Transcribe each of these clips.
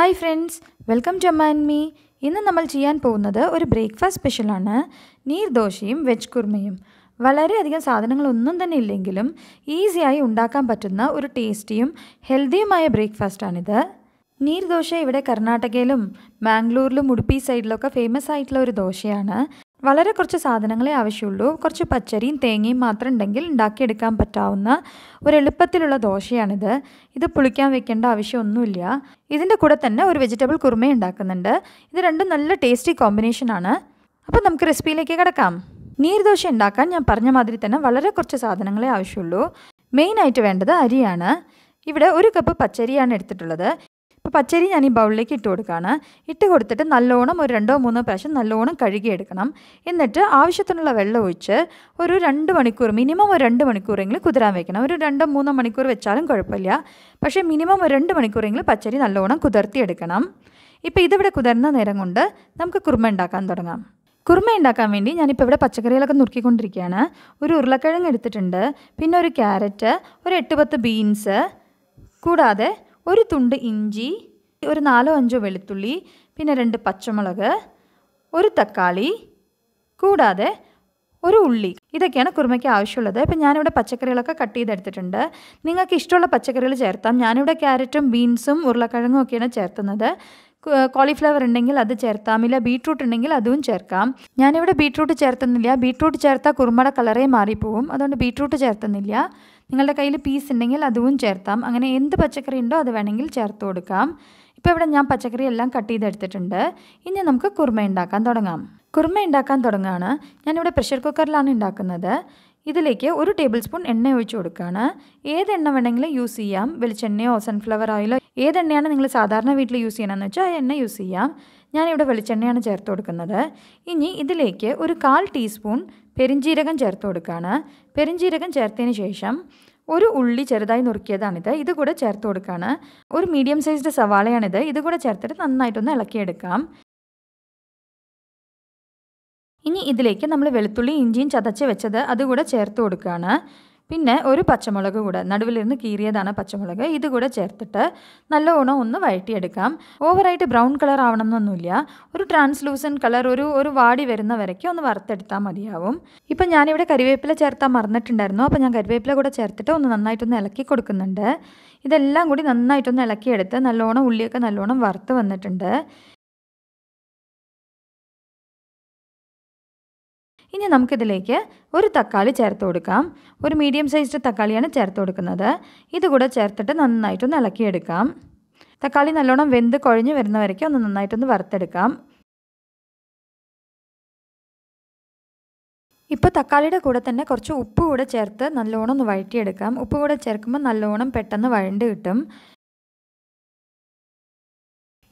Hi friends, welcome to Amma and me. In the Namal Chian Ponada or breakfast special ana, near doshim, veg kurmayim. Valari Adigan Sadanangalundan than illingilum, easy I undakam patuna or tastium, healthy my breakfast another. Neer dosha evade Karnatakilum, Mangaluru Udupi side loka famous site lor doshiana. Valare കുറച്ച് സാധനങ്ങളെ ആവശ്യമുള്ളൂ കുറച്ച് പച്ചരിയും തേങ്ങയും മാത്രം ഉണ്ടെങ്കിൽ ഉണ്ടാക്കി എടുക്കാൻ പറ്റാവുന്ന ഒരു എളുപ്പത്തിലുള്ള ദോശയാണിത് ഇത് പുളിക്കാൻ വെക്കേണ്ട ആവശ്യമൊന്നുമില്ല ഇതിന്റെ കൂടെ തന്നെ ഒരു വെജിറ്റബിൾ കുറുമയും ഉണ്ടാക്കുന്നുണ്ട് ഇത് രണ്ടും നല്ല ടേസ്റ്റി കോമ്പിനേഷൻ ആണ് അപ്പോൾ നമുക്ക് റെസിപ്പിയിലേക്ക് കടക്കാം നീർദോശ ഉണ്ടാക്കാൻ ഞാൻ പറഞ്ഞ മാതിരി തന്നെ വളരെ കുറച്ച് സാധനങ്ങളെ ആവശ്യമുള്ളൂ മെയിൻ ആയിട്ട് വേണ്ടത് അരിയാണ് ഇവിടെ 1 കപ്പ് പച്ചരിയാണ് എടുത്തിട്ടുള്ളത് പച്ചരി ഞാൻ ഈ ബൗളിലേക്ക് ഇട്ട് കൊടുക്കാനാണ് ഇട്ട് കൊടുത്തിട്ട് നല്ലോണം ഒരു രണ്ടോ മൂന്നോ പ്രാവശ്യം നല്ലോണം കഴുകി എടുക്കണം എന്നിട്ട് ആവശ്യത്തിനുള്ള വെള്ളം ഒഴിച്ച് ഒരു 2 മണിക്കൂർ മിനിമം ഒരു 2 മണിക്കൂറെങ്കിലും കുതിരാൻ വെക്കണം ഒരു 2 3 മണിക്കൂർ വെച്ചാലും കുഴപ്പമില്ല പക്ഷേ മിനിമം ഒരു 2 മണിക്കൂറെങ്കിലും പച്ചരി നല്ലോണം കുതിർത്തി എടുക്കണം ഇപ്പോൾ ഇതിവിടെ കുതിർന്ന നേരം കൊണ്ട് നമുക്ക് കുറുമ ഉണ്ടാക്കാൻ തുടങ്ങാം കുറുമ ഉണ്ടാക്കാൻ വേണ്ടി ഞാൻ ഇപ്പോൾ ഇവിടെ പച്ചക്കറികളൊക്കെ നുറുക്കി കൊണ്ടിരിക്കുകയാണ് ഒരു ഉരുളക്കിഴങ്ങ് എടുത്തിട്ടുണ്ട് പിന്നെ ഒരു കാരറ്റ് ഒരു 8-10 ബീൻസ് കൂടാതെ ഒരു തുണ്ട് ഇഞ്ചി ഒരു 4-5 വെളുത്തുള്ളി പിന്നെ 2 പച്ചമുളക് ഒരു തക്കാളി കൂടാതെ ഒരു ഉള്ളി ഇതൊക്കെയാണ് കുറുമയ്ക്ക് ആവശ്യമുള്ളത് അപ്പോൾ ഞാൻ ഇവിടെ പച്ചക്കറികളൊക്കെ കട്ട് ചെയ്ത് എടുത്തിട്ടുണ്ട് നിങ്ങൾക്ക് ഇഷ്ടമുള്ള പച്ചക്കറികൾ ചേർത്താം ഞാൻ ഇവിടെ കാരറ്റും ബീൻസും ഉരുളക്കിഴങ്ങും ഒക്കെയാണ് ചേർക്കുന്നത് കോളിഫ്ലവർ ഉണ്ടെങ്കിൽ അത് ചേർക്കാം ഇല്ല ബീറ്റ്റൂട്ട് ഉണ്ടെങ്കിൽ അതും ചേർക്കാം ഞാൻ ഇവിടെ ബീറ്റ്റൂട്ട് ചേർത്തുന്നില്ല ബീറ്റ്റൂട്ട് ചേർത്താൽ കുറുമയുടെ കളറേ മാറിപ്പോവും അതുകൊണ്ട് ബീറ്റ്റൂട്ട് ചേർത്തുന്നില്ല നിങ്ങളുടെ കയ്യിൽ പീസ് ഉണ്ടെങ്കിൽ അതും ചേർക്കാം അങ്ങനെ എന്ത് പച്ചക്കറി ഉണ്ടോ അത് വേണമെങ്കിൽ ചേർത്ത് കൊടുക്കാം ഇപ്പോൾ ഇവിടെ ഞാൻ പച്ചക്കറി എല്ലാം കട്ട് ചെയ്ത് എടുത്തിട്ടുണ്ട് ഇനി നമുക്ക് കുറുമ ഉണ്ടാക്കാൻ തുടങ്ങാം കുറുമ ഉണ്ടാക്കാൻ തുടങ്ങാനാണ് ഞാൻ ഇവിടെ പ്രഷർ കുക്കറിലാണ് ഉണ്ടാക്കുന്നത് ഇതിലേക്ക് 1 ടേബിൾ സ്പൂൺ എണ്ണ ഒഴിച്ച് കൊടുക്കുകയാണ് ഏത് എണ്ണ വേണമെങ്കിലും യൂസ് ചെയ്യാം വെളിച്ചെണ്ണയോ സൺഫ്ലവർ ഓയിലോ ഏതെണ്ണയാണ് നിങ്ങൾ സാധാരണ വീട്ടിൽ യൂസ് ചെയ്യണമെന്ന് വെച്ചാൽ ആ എണ്ണ യൂസ് ചെയ്യാം ഞാനിവിടെ വെളിച്ചെണ്ണയാണ് ചേർത്ത് കൊടുക്കുന്നത് ഇനി ഇതിലേക്ക് ഒരു 1/4 ടീസ്പൂൺ പെരിഞ്ചീരകം ചേർത്ത് കൊടുക്കുകയാണ് പെരിഞ്ചീരകം ചേർത്തതിന് ശേഷം ഒരു ഉള്ളി ചെറുതായി നുറുക്കിയതാണിത് ഇത് കൂടെ ചേർത്ത് കൊടുക്കുകയാണ് ഒരു മീഡിയം സൈസ്ഡ് സവാളയാണിത് ഇത് കൂടെ ചേർത്തിട്ട് നന്നായിട്ടൊന്ന് ഇളക്കിയെടുക്കാം ഇനി ഇതിലേക്ക് നമ്മൾ വെളുത്തുള്ളി ഇഞ്ചിയും ചതച്ച് വെച്ചത് അതുകൂടെ ചേർത്ത് കൊടുക്കുകയാണ് പിന്നെ ഒരു പച്ചമുളക് കൂടെ നടുവിലിരുന്ന് കീറിയതാണ് പച്ചമുളക് ഇതുകൂടെ ചേർത്തിട്ട് നല്ലോണം ഒന്ന് വഴറ്റിയെടുക്കാം ഓവറായിട്ട് ബ്രൗൺ കളർ ആവണമെന്നൊന്നുമില്ല ഒരു ട്രാൻസ്ലൂസൻറ്റ് കളർ ഒരു വാടി വരുന്ന വരയ്ക്ക് ഒന്ന് വറുത്തെടുത്താൽ മതിയാവും ഇപ്പം ഞാനിവിടെ കരിവേപ്പില ചേർത്താൽ മറന്നിട്ടുണ്ടായിരുന്നു അപ്പോൾ ഞാൻ കരിവേപ്പില കൂടെ ചേർത്തിട്ട് ഒന്ന് നന്നായിട്ടൊന്ന് ഇളക്കി കൊടുക്കുന്നുണ്ട് ഇതെല്ലാം കൂടി നന്നായിട്ടൊന്ന് ഇളക്കിയെടുത്ത് നല്ലോണം ഉള്ളിയൊക്കെ നല്ലോണം വറുത്ത് വന്നിട്ടുണ്ട് ഇനി നമുക്കിതിലേക്ക് ഒരു തക്കാളി ചേർത്ത് കൊടുക്കാം ഒരു മീഡിയം സൈസ്ഡ് തക്കാളിയാണ് ചേർത്ത് കൊടുക്കുന്നത് ഇതുകൂടെ ചേർത്തിട്ട് നന്നായിട്ടൊന്ന് ഇളക്കിയെടുക്കാം തക്കാളി നല്ലോണം വെന്ത് കുഴഞ്ഞ് വരുന്ന വരയ്ക്ക് ഒന്ന് നന്നായിട്ടൊന്ന് വറുത്തെടുക്കാം ഇപ്പോൾ തക്കാളിയുടെ കൂടെ തന്നെ കുറച്ച് ഉപ്പ് കൂടെ ചേർത്ത് നല്ലോണം ഒന്ന് വഴറ്റിയെടുക്കാം ഉപ്പ് കൂടെ ചേർക്കുമ്പോൾ നല്ലോണം പെട്ടെന്ന് വഴണ്ട് കിട്ടും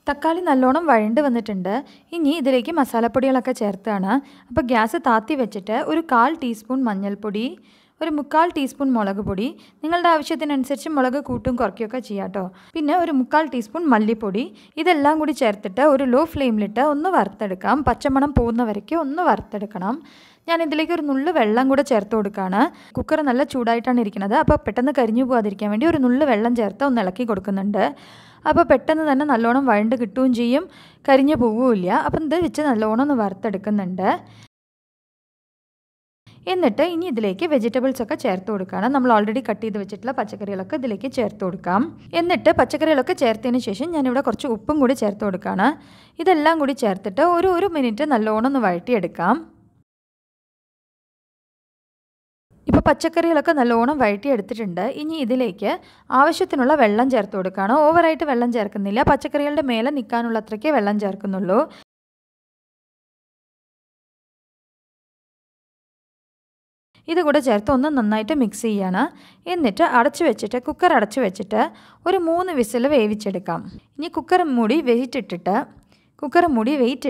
തക്കാളി നല്ലോണം വഴണ്ട് വന്നിട്ടുണ്ട് ഇനി ഇതിലേക്ക് മസാലപ്പൊടികളൊക്കെ ചേർത്താണ് അപ്പോൾ ഗ്യാസ് താത്തി വെച്ചിട്ട് ഒരു 1/4 ടീസ്പൂൺ മഞ്ഞൾപ്പൊടി ഒരു 3/4 ടീസ്പൂൺ മുളക് പൊടി നിങ്ങളുടെ ആവശ്യത്തിനനുസരിച്ച് മുളക് കൂട്ടും കുറയ്ക്കുകയൊക്കെ ചെയ്യാം കേട്ടോ പിന്നെ ഒരു 3/4 ടീസ്പൂൺ മല്ലിപ്പൊടി ഇതെല്ലാം കൂടി ചേർത്തിട്ട് ഒരു ലോ ഫ്ലെയിമിലിട്ട് ഒന്ന് വറുത്തെടുക്കാം പച്ചമണം പോകുന്ന വരയ്ക്ക് ഒന്ന് വറുത്തെടുക്കണം ഞാൻ ഇതിലേക്ക് ഒരു നുള്ളു വെള്ളം കൂടെ ചേർത്ത് കൊടുക്കുകയാണ് കുക്കർ നല്ല ചൂടായിട്ടാണ് ഇരിക്കുന്നത് അപ്പോൾ പെട്ടെന്ന് കരിഞ്ഞു പോകാതിരിക്കാൻ വേണ്ടി ഒരു നുള്ളു വെള്ളം ചേർത്ത് ഒന്ന് ഇളക്കി കൊടുക്കുന്നുണ്ട് അപ്പോൾ പെട്ടെന്ന് തന്നെ നല്ലോണം വഴണ്ട് കിട്ടുകയും ചെയ്യും കരിഞ്ഞു പോവുകയില്ല അപ്പം ഇത് വെച്ച് നല്ലോണം ഒന്ന് വറുത്തെടുക്കുന്നുണ്ട് എന്നിട്ട് ഇനി ഇതിലേക്ക് വെജിറ്റബിൾസ് ഒക്കെ ചേർത്ത് കൊടുക്കുകയാണ് നമ്മൾ ഓൾറെഡി കട്ട് ചെയ്ത് വെച്ചിട്ടുള്ള പച്ചക്കറികളൊക്കെ ഇതിലേക്ക് ചേർത്ത് കൊടുക്കാം എന്നിട്ട് പച്ചക്കറികളൊക്കെ ചേർത്തതിന് ശേഷം ഞാനിവിടെ കുറച്ച് ഉപ്പും കൂടി ചേർത്ത് കൊടുക്കുകയാണ് ഇതെല്ലാം കൂടി ചേർത്തിട്ട് ഒരു മിനിറ്റ് നല്ലോണം ഒന്ന് വഴറ്റിയെടുക്കാം ഇപ്പോൾ പച്ചക്കറികളൊക്കെ നല്ലോണം വഴറ്റിയെടുത്തിട്ടുണ്ട് ഇനി ഇതിലേക്ക് ആവശ്യത്തിനുള്ള വെള്ളം ചേർത്ത് കൊടുക്കുകയാണ് ഓവറായിട്ട് വെള്ളം ചേർക്കുന്നില്ല പച്ചക്കറികളുടെ മേലെ നിൽക്കാനുള്ള അത്രയ്ക്കേ വെള്ളം ചേർക്കുന്നുള്ളൂ ഇതുകൂടെ ചേർത്ത് ഒന്ന് നന്നായിട്ട് മിക്സ് ചെയ്യണം എന്നിട്ട് അടച്ചു വെച്ചിട്ട് കുക്കർ അടച്ചു വെച്ചിട്ട് ഒരു 3 വിസിൽ വേവിച്ചെടുക്കാം ഇനി കുക്കർ മൂടി വെയിറ്റ്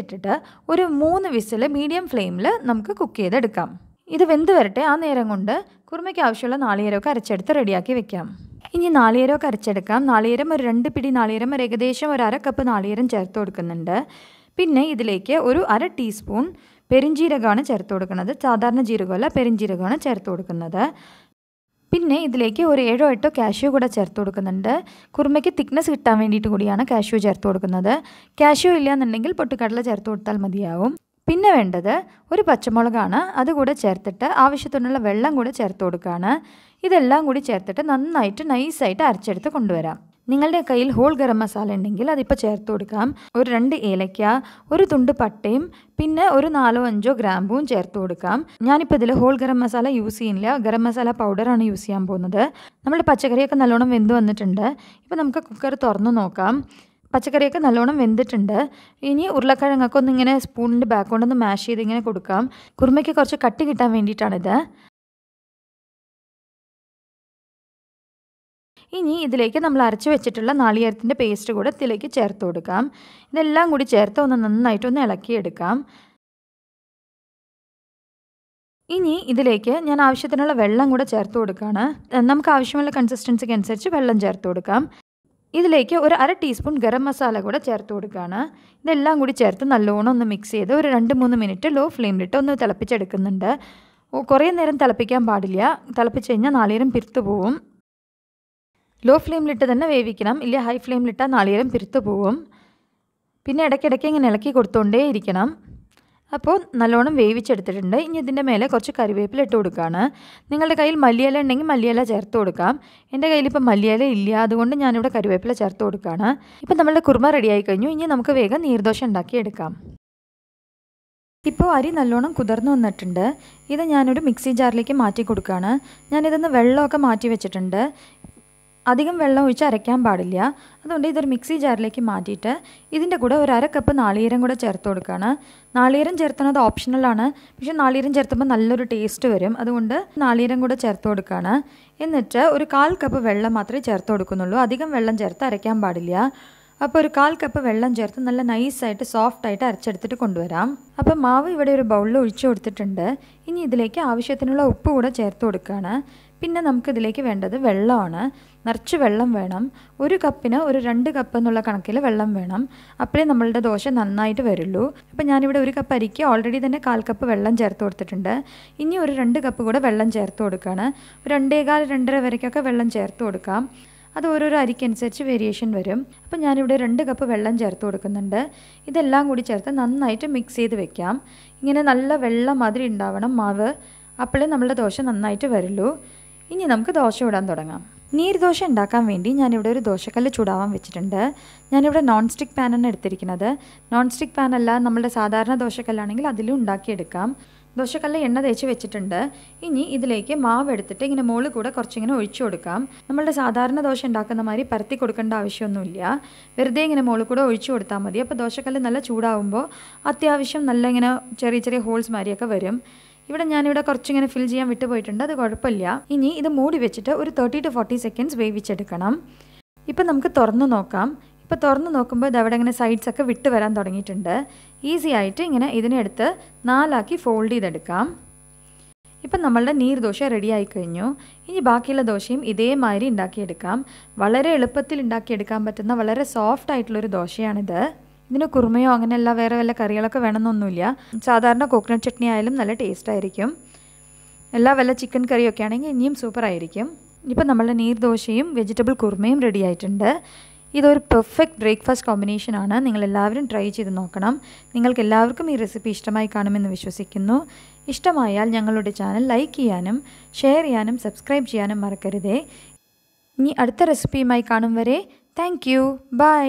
ഇട്ടിട്ട് ഒരു 3 വിസിൽ മീഡിയം ഫ്ലെയിമിൽ നമുക്ക് കുക്ക് ചെയ്തെടുക്കാം ഇത് വെന്ത് വരട്ടെ ആ നേരം കൊണ്ട് കുറുമയ്ക്ക് ആവശ്യമുള്ള നാളികേരമൊക്കെ അരച്ചെടുത്ത് റെഡിയാക്കി വെക്കാം ഇനി നാളികേരമൊക്കെ അരച്ചെടുക്കാം നാളികേരം ഒരു 2 പിടി നാളികേരം ഒരു ഏകദേശം ഒരു 1/2 കപ്പ് നാളികേരം ചേർത്ത് കൊടുക്കുന്നുണ്ട് പിന്നെ ഇതിലേക്ക് ഒരു 1/2 ടീസ്പൂൺ പെരിഞ്ചീരകമാണ് ചേർത്ത് കൊടുക്കുന്നത് സാധാരണ ജീരകമല്ല പെരിഞ്ചീരകമാണ് ചേർത്ത് കൊടുക്കുന്നത് പിന്നെ ഇതിലേക്ക് ഒരു 7 8 കാഷ്യൂ കൂടി ചേർത്ത് കൊടുക്കുന്നുണ്ട് കുറുമയ്ക്ക് തിക്നെസ് കിട്ടാൻ വേണ്ടിയിട്ട് കൂടിയാണ് കാഷ്യൂ ചേർത്ത് കൊടുക്കുന്നത് കാഷ്യൂ ഇല്ല എന്നുണ്ടെങ്കിൽ പൊട്ടുകടല ചേർത്ത് കൊടുത്താൽ മതിയാവും പിന്നെ വേണ്ടത് ഒരു പച്ചമുളകാണ് അത് കൂടി ചേർത്തിട്ട് ആവശ്യത്തിനുള്ള വെള്ളം കൂടി ചേർത്ത് കൊടുക്കാനാണ് ഇതെല്ലാം കൂടി ചേർത്തിട്ട് നന്നായിട്ട് നൈസ് ആയിട്ട് അരച്ചെടുത്ത് കൊണ്ടുവരാം നിങ്ങളുടെ കയ്യിൽ ഹോൾ ഗരം മസാല ഉണ്ടെങ്കിൽ അതിപ്പോ ചേർത്ത് കൊടുക്കാം ഒരു 2 ഏലക്ക ഒരു തുണ്ട് പട്ടയും പിന്നെ ഒരു 4 5 ഗ്രാമ്പൂം ചേർത്ത് കൊടുക്കാം ഞാൻ ഇപ്പോ ഇതില് ഹോൾ ഗരം മസാല യൂസ് ചെയ്യുന്നില്ല ഗരം മസാല പൗഡർ ആണ് യൂസ് ചെയ്യാൻ പോകുന്നത് നമ്മുടെ പച്ചക്കറി ഒക്കെ നല്ലോണം വെന്തു വന്നിട്ടുണ്ട് ഇപ്പോ നമുക്ക് കുക്കർ തുറന്നു നോക്കാം പച്ചക്കറി ഒക്കെ നല്ലോണം വെന്തിട്ടുണ്ട് ഇനി ഉരുളക്കിഴങ്ങൊക്കെ ഒന്ന് ഇങ്ങനെ സ്പൂണിന്റെ ബാക്ക് കൊണ്ട് ഒന്ന് മാഷ് ചെയ്ത് ഇങ്ങനെ കൊടുക്കാം കുറുമയ്ക്ക് കുറച്ച് കട്ടി കിട്ടാൻ വേണ്ടിയിട്ടാണ് ഇത് ഇനി ഇതിലേക്ക് നമ്മൾ അരച്ചു വെച്ചിട്ടുള്ള നാളികേരത്തിന്റെ പേസ്റ്റ് കൂടി ഇതിലേക്ക് ചേർത്ത് കൊടുക്കാം ഇതെല്ലാം കൂടി ചേർത്ത് ഒന്ന് നന്നായിട്ട് ഒന്ന് ഇളക്കി എടുക്കാം ഇനി ഇതിലേക്ക് ഞാൻ ആവശ്യത്തിനുള്ള വെള്ളം കൂടി ചേർത്ത് കൊടുക്കാനാണ് നമുക്ക് ആവശ്യമുള്ള കൺസിസ്റ്റൻസിക്ക് അനുസരിച്ച് വെള്ളം ചേർത്ത് കൊടുക്കാം ഇതിലേക്ക് ഒരു 1/2 ടീസ്പൂൺ ഗരം മസാല കൂടി ചേർത്ത് കൊടുക്കാനാണ് ഇതെല്ലാം കൂടി ചേർത്ത് നല്ലോണം ഒന്ന് മിക്സ് ചെയ്ത് ഒരു 2-3 മിനിറ്റ് ലോ ഫ്ലെയിമിലിട്ട് ഒന്ന് തിളപ്പിച്ചെടുക്കുന്നുണ്ട് കുറേ നേരം തിളപ്പിക്കാൻ പാടില്ല തിളപ്പിച്ചു കഴിഞ്ഞാൽ നാളികേരം പിരിത്തു പോകും ലോ ഫ്ലെയിമിലിട്ട് തന്നെ വേവിക്കണം ഇല്ല ഹൈ ഫ്ലെയിമിലിട്ടാൽ നാളികേരം പിരിത്തു പോകും പിന്നെ ഇടയ്ക്കിടയ്ക്ക് ഇങ്ങനെ ഇളക്കി കൊടുത്തോണ്ടേ ഇരിക്കണം അപ്പോൾ നല്ലോണം വേവിച്ചെടുത്തിട്ടുണ്ട് ഇനി ഇതിൻ്റെ മേലെ കുറച്ച് കറിവേപ്പില ഇട്ട് കൊടുക്കുകയാണ് നിങ്ങളുടെ കയ്യിൽ മല്ലിയില ഉണ്ടെങ്കിൽ മല്ലിയില ചേർത്ത് കൊടുക്കാം എൻ്റെ കയ്യിൽ ഇപ്പോൾ മല്ലിയില ഇല്ല അതുകൊണ്ട് ഞാനിവിടെ കറിവേപ്പില ചേർത്ത് കൊടുക്കുകയാണ് ഇപ്പം നമ്മുടെ കുറുമ റെഡിയായി കഴിഞ്ഞു ഇനി നമുക്ക് വേഗം നീർദോശ ഉണ്ടാക്കിയെടുക്കാം ഇപ്പോൾ അരി നല്ലോണം കുതിർന്നു വന്നിട്ടുണ്ട് ഇത് ഞാനൊരു മിക്സി ജാറിലേക്ക് മാറ്റി കൊടുക്കുകയാണ് ഞാനിതൊന്ന് വെള്ളമൊക്കെ മാറ്റി വെച്ചിട്ടുണ്ട് അധികം വെള്ളം ഒഴിച്ച് അരയ്ക്കാൻ പാടില്ല അതുകൊണ്ട് ഇതൊരു മിക്സി ജാറിലേക്ക് മാറ്റിയിട്ട് ഇതിൻ്റെ കൂടെ ഒരു 1/2 കപ്പ് നാളികേരം കൂടെ ചേർത്ത് കൊടുക്കുകയാണ് നാളികേരം ചേർക്കുന്നത് ഓപ്ഷണലാണ് പക്ഷേ നാളികേരം ചേർത്തുമ്പോൾ നല്ലൊരു ടേസ്റ്റ് വരും അതുകൊണ്ട് നാളികേരം കൂടെ ചേർത്ത് കൊടുക്കുകയാണ് എന്നിട്ട് ഒരു 1/4 കപ്പ് വെള്ളം മാത്രമേ ചേർത്ത് കൊടുക്കുന്നുള്ളൂ അധികം വെള്ളം ചേർത്ത് അരയ്ക്കാൻ പാടില്ല അപ്പോൾ ഒരു 1/4 കപ്പ് വെള്ളം ചേർത്ത് നല്ല നൈസായിട്ട് സോഫ്റ്റായിട്ട് അരച്ചെടുത്തിട്ട് കൊണ്ടുവരാം അപ്പോൾ മാവ് ഇവിടെ ഒരു ബൗളിൽ ഒഴിച്ചു കൊടുത്തിട്ടുണ്ട് ഇനി ഇതിലേക്ക് ആവശ്യത്തിനുള്ള ഉപ്പ് കൂടെ ചേർത്ത് കൊടുക്കുകയാണ് പിന്നെ നമുക്ക് ഇതിലേക്ക് വേണ്ടത് വെള്ളമാണ് നിറച്ച് വെള്ളം വേണം ഒരു കപ്പിന് ഒരു 2 കപ്പ് എന്നുള്ള കണക്കിൽ വെള്ളം വേണം അപ്പോഴേ നമ്മളുടെ ദോശ നന്നായിട്ട് വരുള്ളൂ അപ്പോൾ ഞാനിവിടെ ഒരു കപ്പ് അരിക്ക് ഓൾറെഡി തന്നെ 1/4 കപ്പ് വെള്ളം ചേർത്ത് കൊടുത്തിട്ടുണ്ട് ഇനി ഒരു 2 കപ്പ് കൂടെ വെള്ളം ചേർത്ത് കൊടുക്കുകയാണ് 2.5-2.5 വരെയൊക്കെ വെള്ളം ചേർത്ത് കൊടുക്കാം അത് ഓരോരോ അരിക്കനുസരിച്ച് വേരിയേഷൻ വരും അപ്പോൾ ഞാനിവിടെ 2 കപ്പ് വെള്ളം ചേർത്ത് കൊടുക്കുന്നുണ്ട് ഇതെല്ലാം കൂടി ചേർത്ത് നന്നായിട്ട് മിക്സ് ചെയ്ത് വെക്കാം ഇങ്ങനെ നല്ല വെള്ളം മാതിരി ഉണ്ടാവണം മാവ് അപ്പോഴേ നമ്മളുടെ ദോശ നന്നായിട്ട് വരുള്ളൂ ഇനി നമുക്ക് ദോശ ഇടാൻ തുടങ്ങാം നീർദോശ ഉണ്ടാക്കാൻ വേണ്ടി ഞാനിവിടെ ഒരു ദോശക്കല്ല് ചൂടാവാൻ വെച്ചിട്ടുണ്ട് ഞാനിവിടെ നോൺ സ്റ്റിക്ക് പാനാണ് എടുത്തിരിക്കുന്നത് നോൺ സ്റ്റിക്ക് പാനല്ല നമ്മുടെ സാധാരണ ദോശക്കല്ലാണെങ്കിൽ അതിലും ഉണ്ടാക്കിയെടുക്കാം ദോശക്കല്ല് എണ്ണ തേച്ച് വെച്ചിട്ടുണ്ട് ഇനി ഇതിലേക്ക് മാവ് എടുത്തിട്ട് ഇങ്ങനെ മോള് കൂടെ കുറച്ചിങ്ങനെ ഒഴിച്ചു കൊടുക്കാം നമ്മളുടെ സാധാരണ ദോശ ഉണ്ടാക്കുന്ന മാതിരി പരത്തി കൊടുക്കേണ്ട ആവശ്യമൊന്നുമില്ല വെറുതെ ഇങ്ങനെ മോള് കൂടെ ഒഴിച്ചു കൊടുത്താൽ മതി അപ്പോൾ ദോശക്കല്ല് നല്ല ചൂടാവുമ്പോൾ അത്യാവശ്യം നല്ല ഇങ്ങനെ ചെറിയ ചെറിയ ഹോൾസ് മാതിരിയൊക്കെ വരും ഇവിടെ ഞാനിവിടെ കുറച്ചിങ്ങനെ ഫിൽ ചെയ്യാൻ വിട്ടുപോയിട്ടുണ്ട് അത് കുഴപ്പമില്ല ഇനി ഇത് മൂടി വെച്ചിട്ട് ഒരു 30-40 സെക്കൻഡ്സ് വേവിച്ചെടുക്കണം ഇപ്പം നമുക്ക് തുറന്നു നോക്കാം ഇപ്പോൾ തുറന്നു നോക്കുമ്പോൾ ഇതവിടെ ഇങ്ങനെ സൈഡ്സൊക്കെ വിട്ട് വരാൻ തുടങ്ങിയിട്ടുണ്ട് ഈസി ആയിട്ട് ഇങ്ങനെ ഇതിനെടുത്ത് 4 ആക്കി ഫോൾഡ് ചെയ്തെടുക്കാം ഇപ്പം നമ്മളുടെ നീർദോശ റെഡിയായി കഴിഞ്ഞു ഇനി ബാക്കിയുള്ള ദോശയും ഇതേമാതിരി ഉണ്ടാക്കിയെടുക്കാം വളരെ എളുപ്പത്തിൽ ഉണ്ടാക്കിയെടുക്കാൻ പറ്റുന്ന വളരെ സോഫ്റ്റ് ആയിട്ടുള്ളൊരു ദോശയാണിത് ഇതിന് കുറുമയോ അങ്ങനെയല്ല വേറെ വല്ല കറികളൊക്കെ വേണമെന്നൊന്നുമില്ല സാധാരണ കോക്കനട്ട് ചട്നി ആയാലും നല്ല ടേസ്റ്റ് ആയിരിക്കും എല്ലാ വല്ല ചിക്കൻ കറിയൊക്കെ ആണെങ്കിൽ ഇനിയും സൂപ്പറായിരിക്കും ഇപ്പം നമ്മളുടെ നീർദോശയും വെജിറ്റബിൾ കുറുമയും റെഡി ആയിട്ടുണ്ട് ഇതൊരു പെർഫെക്റ്റ് ബ്രേക്ക്ഫാസ്റ്റ് കോമ്പിനേഷനാണ് നിങ്ങളെല്ലാവരും ട്രൈ ചെയ്ത് നോക്കണം നിങ്ങൾക്ക് എല്ലാവർക്കും ഈ റെസിപ്പി ഇഷ്ടമായി കാണുമെന്ന് വിശ്വസിക്കുന്നു ഇഷ്ടമായാൽ ഞങ്ങളുടെ ചാനൽ ലൈക്ക് ചെയ്യാനും ഷെയർ ചെയ്യാനും സബ്സ്ക്രൈബ് ചെയ്യാനും മറക്കരുതേ ഇനി അടുത്ത റെസിപ്പിയുമായി കാണും വരെ താങ്ക് യു ബൈ